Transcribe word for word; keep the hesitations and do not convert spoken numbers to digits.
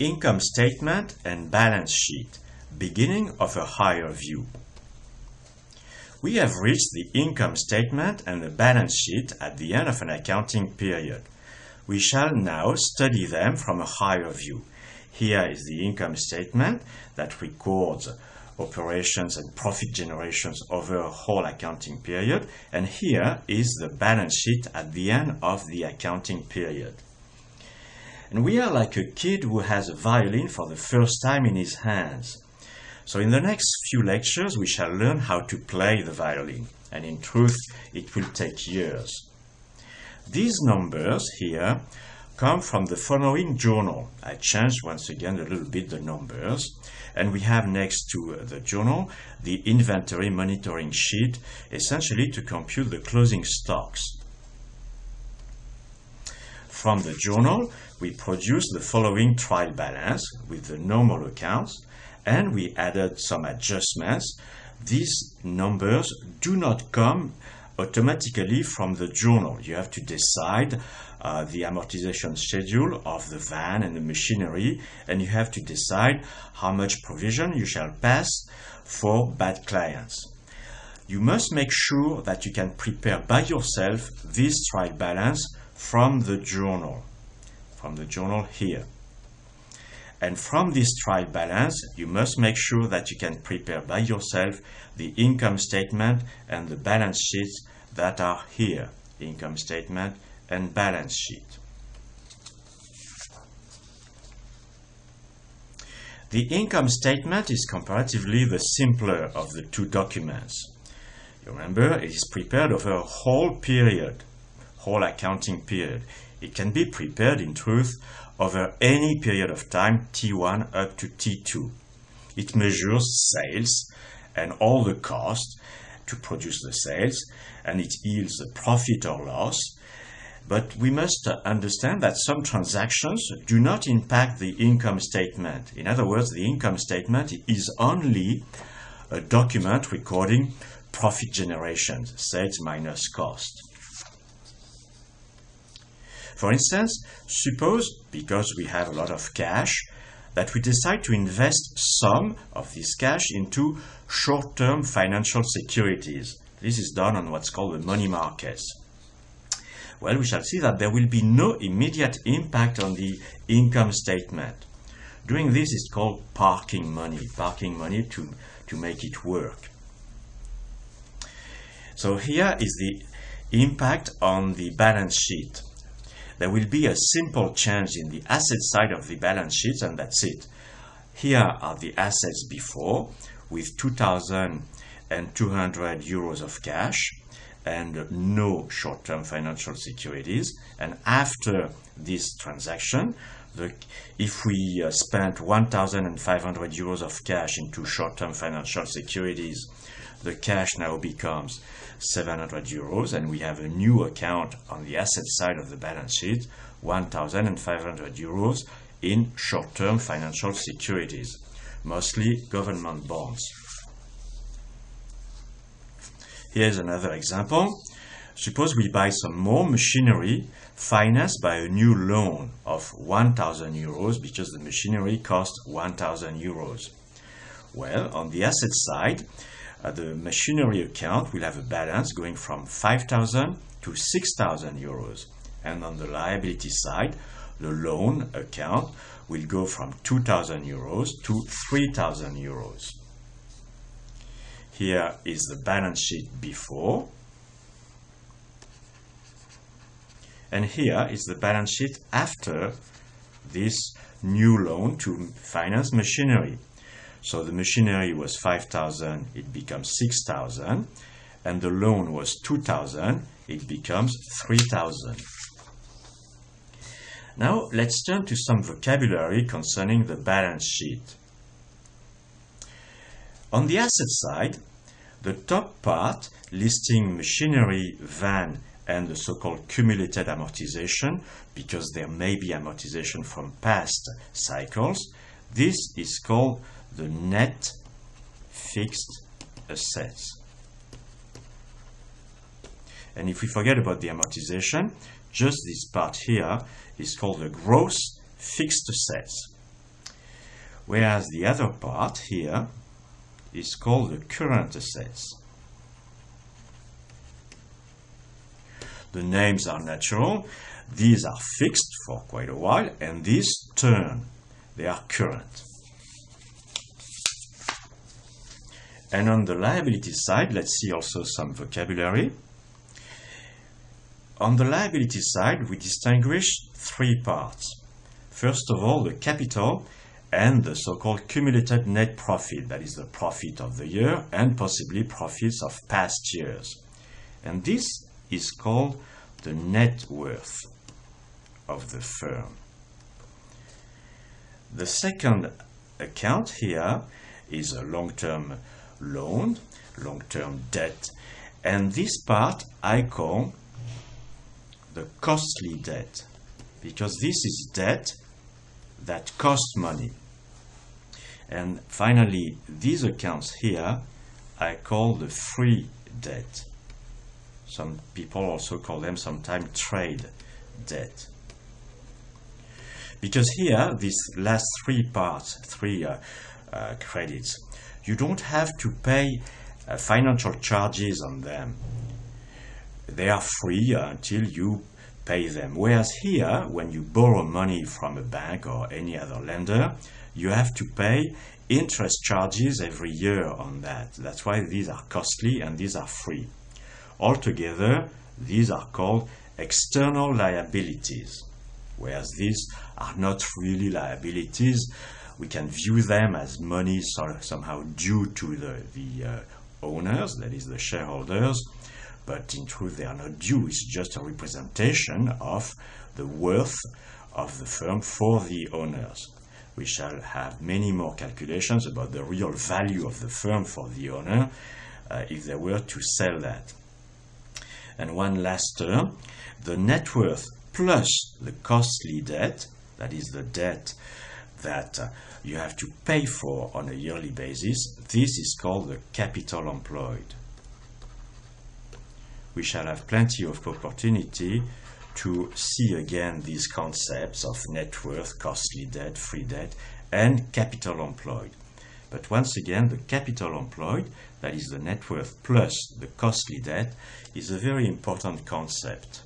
Income statement and balance sheet, beginning of a higher view. We have reached the income statement and the balance sheet at the end of an accounting period. We shall now study them from a higher view. Here is the income statement that records operations and profit generations over a whole accounting period, and here is the balance sheet at the end of the accounting period. And we are like a kid who has a violin for the first time in his hands. So in the next few lectures we shall learn how to play the violin, and in truth it will take years. These numbers here come from the following journal. I changed once again a little bit the numbers, and we have next to the journal the inventory monitoring sheet, essentially to compute the closing stocks. From the journal we produce the following trial balance with the normal accounts, and we added some adjustments. These numbers do not come automatically from the journal. You have to decide uh, the amortization schedule of the van and the machinery, and you have to decide how much provision you shall pass for bad clients. You must make sure that you can prepare by yourself this trial balance from the journal, from the journal here. And from this trial balance, you must make sure that you can prepare by yourself the income statement and the balance sheets that are here. Income statement and balance sheet. The income statement is comparatively the simpler of the two documents. You remember, it is prepared over a whole period, whole accounting period. It can be prepared, in truth, over any period of time, T one up to T two. It measures sales and all the costs to produce the sales, and it yields the profit or loss. But we must understand that some transactions do not impact the income statement. In other words, the income statement is only a document recording profit generation, sales minus cost. For instance, suppose, because we have a lot of cash, that we decide to invest some of this cash into short-term financial securities. This is done on what's called the money markets. Well, we shall see that there will be no immediate impact on the income statement. Doing this is called parking money, parking money to, to make it work. So here is the impact on the balance sheet. There will be a simple change in the asset side of the balance sheet, and that's it. Here are the assets before, with two thousand two hundred euros of cash and no short-term financial securities. And after this transaction, the, if we spent one thousand five hundred euros of cash into short-term financial securities, the cash now becomes seven hundred euros, and we have a new account on the asset side of the balance sheet, one thousand five hundred euros in short-term financial securities, mostly government bonds. Here's another example. Suppose we buy some more machinery financed by a new loan of one thousand euros because the machinery costs one thousand euros. Well, on the asset side, Uh, the machinery account will have a balance going from five thousand to six thousand euros. And on the liability side, the loan account will go from two thousand euros to three thousand euros. Here is the balance sheet before. And here is the balance sheet after this new loan to finance machinery. So the machinery was five thousand, it becomes six thousand, and the loan was two thousand, it becomes three thousand. Now let's turn to some vocabulary concerning the balance sheet. On the asset side, the top part listing machinery, van, and the so-called cumulated amortization, because there may be amortization from past cycles, this is called the net fixed assets. And if we forget about the amortization, just this part here is called the gross fixed assets. whereas the other part here is called the current assets. The names are natural, these are fixed for quite a while, and these turn, they are current. And on the liability side, let's see also some vocabulary. On the liability side, we distinguish three parts. First of all, the capital and the so-called cumulated net profit, that is the profit of the year and possibly profits of past years. And this is called the net worth of the firm. The second account here is a long-term loan, long-term debt, and this part I call the costly debt, because this is debt that costs money. And finally, these accounts here I call the free debt. Some people also call them sometimes trade debt. Because here, these last three parts, three uh, uh, credits, you don't have to pay uh, financial charges on them. They are free until you pay them. Whereas here, when you borrow money from a bank or any other lender, you have to pay interest charges every year on that. That's why these are costly and these are free. Altogether, these are called external liabilities, whereas these are not really liabilities. We can view them as money sort of somehow due to the, the uh, owners, that is the shareholders, but in truth they are not due. It's just a representation of the worth of the firm for the owners. We shall have many more calculations about the real value of the firm for the owner uh, if they were to sell that. And one last term, the net worth plus the costly debt, that is the debt that uh, you have to pay for on a yearly basis, this is called the capital employed. We shall have plenty of opportunity to see again these concepts of net worth, costly debt, free debt, and capital employed. But once again, the capital employed, that is the net worth plus the costly debt, is a very important concept.